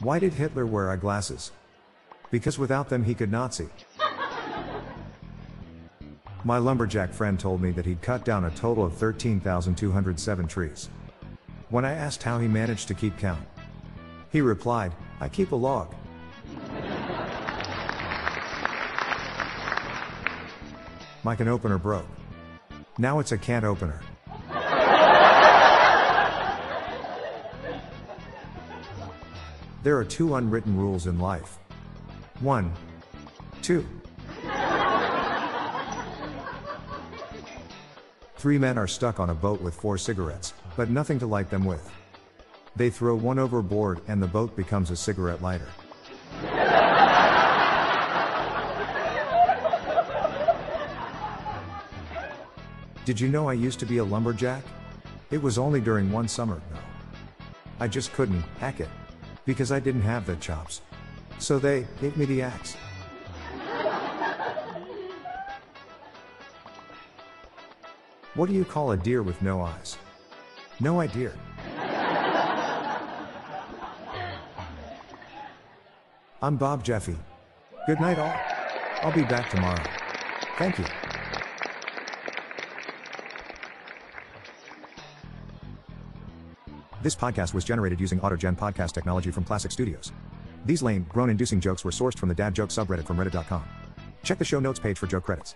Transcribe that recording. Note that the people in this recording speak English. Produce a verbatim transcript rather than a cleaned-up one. Why did Hitler wear eyeglasses? Because without them he could not see. My lumberjack friend told me that he'd cut down a total of thirteen thousand two hundred seven trees. When I asked how he managed to keep count, he replied, "I keep a log." My can opener broke. Now it's a can't opener. There are two unwritten rules in life. One, two. Three men are stuck on a boat with four cigarettes, but nothing to light them with. They throw one overboard and the boat becomes a cigarette lighter. Did you know I used to be a lumberjack? It was only during one summer, though. I just couldn't hack it, because I didn't have the chops. So they gave me the axe. What do you call a deer with no eyes? No idea. I'm Bob Jeffy. Good night all. I'll be back tomorrow. Thank you. This podcast was generated using AutoGen Podcast technology from Classic Studios. These lame, groan-inducing jokes were sourced from the dad joke subreddit from reddit dot com. Check the show notes page for joke credits.